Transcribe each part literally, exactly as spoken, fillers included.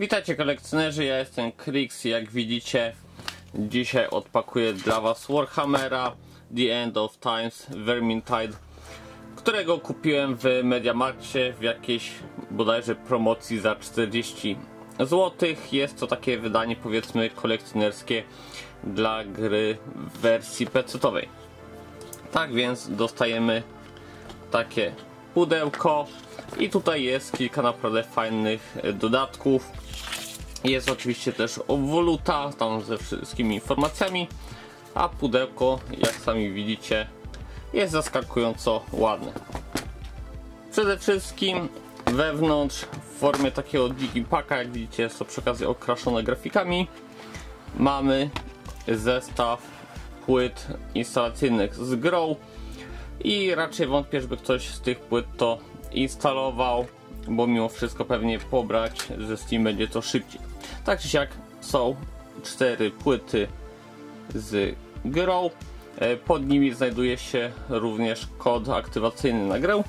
Witajcie kolekcjonerzy, ja jestem Krix i jak widzicie dzisiaj odpakuję dla was Warhammera The End of Times Vermintide, którego kupiłem w Mediamarkcie w jakiejś bodajże promocji za czterdzieści złotych. Jest to takie wydanie, powiedzmy, kolekcjonerskie dla gry w wersji pecetowej. Tak więc dostajemy takie pudełko i tutaj jest kilka naprawdę fajnych dodatków. Jest oczywiście też obwoluta tam ze wszystkimi informacjami, a pudełko, jak sami widzicie, jest zaskakująco ładne. Przede wszystkim wewnątrz w formie takiego digipaka, jak widzicie, jest to przy okazji okraszone grafikami. Mamy zestaw płyt instalacyjnych z grą i raczej wątpię, żeby ktoś z tych płyt to instalował, bo mimo wszystko pewnie pobrać ze Steam będzie to szybciej. Tak czy siak są cztery płyty z grą, pod nimi znajduje się również kod aktywacyjny na grę,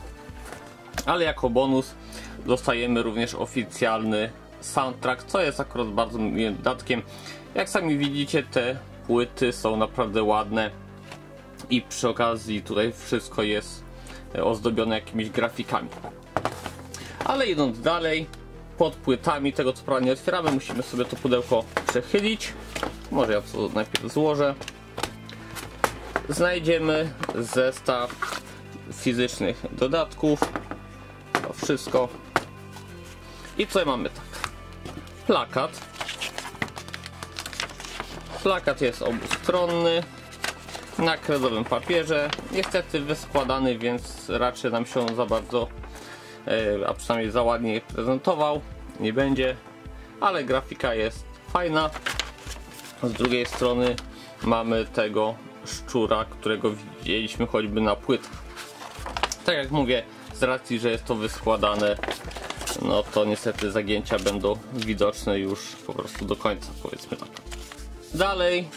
ale jako bonus dostajemy również oficjalny soundtrack, co jest akurat bardzo miłym dodatkiem. Jak sami widzicie, te płyty są naprawdę ładne i przy okazji tutaj wszystko jest ozdobione jakimiś grafikami. Ale idąc dalej, pod płytami, tego co prawie nie otwieramy, musimy sobie to pudełko przechylić. Może ja to najpierw złożę. Znajdziemy zestaw fizycznych dodatków. To wszystko. I co mamy tak? Plakat. Plakat jest obustronny, na kredowym papierze, niestety wyskładany, więc raczej nam się on za bardzo, a przynajmniej za ładnie prezentował nie będzie, ale grafika jest fajna. Z drugiej strony mamy tego szczura, którego widzieliśmy choćby na płytach. Tak jak mówię, z racji, że jest to wyskładane, no to niestety zagięcia będą widoczne już po prostu do końca, powiedzmy tak. Dalej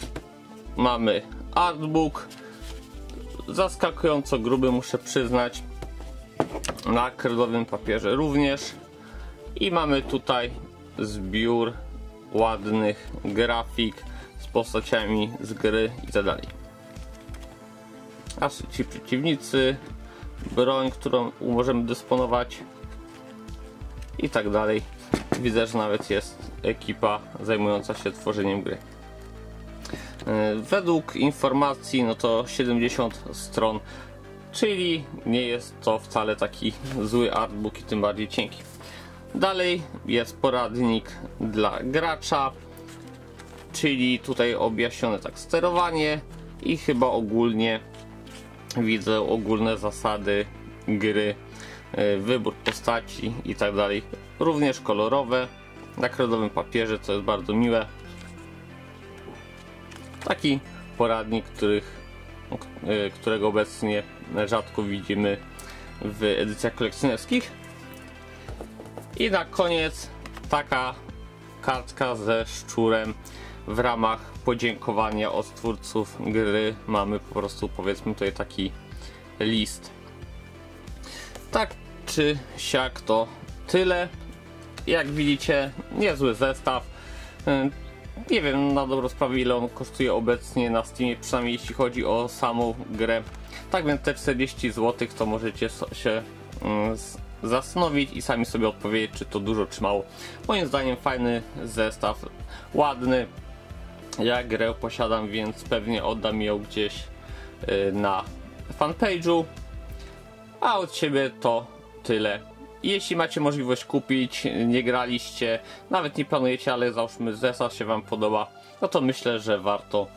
mamy artbook, zaskakująco gruby, muszę przyznać, na kredowym papierze również, i mamy tutaj zbiór ładnych grafik z postaciami z gry i tak dalej. Aż ci przeciwnicy, broń, którą możemy dysponować i tak dalej. Widzę, że nawet jest ekipa zajmująca się tworzeniem gry. Według informacji, no to siedemdziesiąt stron, czyli nie jest to wcale taki zły artbook i tym bardziej cienki. Dalej jest poradnik dla gracza, czyli tutaj objaśnione tak sterowanie i chyba ogólnie widzę ogólne zasady gry, wybór postaci i tak dalej. Również kolorowe, na kredowym papierze, co jest bardzo miłe. Taki poradnik, których, którego obecnie rzadko widzimy w edycjach kolekcjonerskich. I na koniec taka kartka ze szczurem. W ramach podziękowania od twórców gry mamy po prostu, powiedzmy, tutaj taki list. Tak czy siak to tyle. Jak widzicie, niezły zestaw. Nie wiem na dobrą sprawę, ile on kosztuje obecnie na Steamie, przynajmniej jeśli chodzi o samą grę. Tak więc te czterdzieści złotych to możecie się zastanowić i sami sobie odpowiedzieć, czy to dużo, czy mało. Moim zdaniem fajny zestaw, ładny. Ja grę posiadam, więc pewnie oddam ją gdzieś na fanpage'u. A od siebie to tyle. Jeśli macie możliwość kupić, nie graliście, nawet nie planujecie, ale załóżmy zestaw się wam podoba, no to myślę, że warto.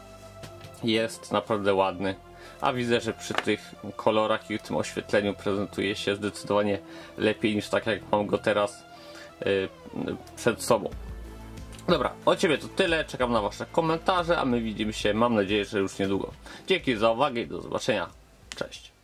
Jest naprawdę ładny, a widzę, że przy tych kolorach i tym oświetleniu prezentuje się zdecydowanie lepiej niż tak jak mam go teraz yy, przed sobą. Dobra, od ciebie to tyle, czekam na wasze komentarze, a my widzimy się, mam nadzieję, że już niedługo. Dzięki za uwagę i do zobaczenia, cześć.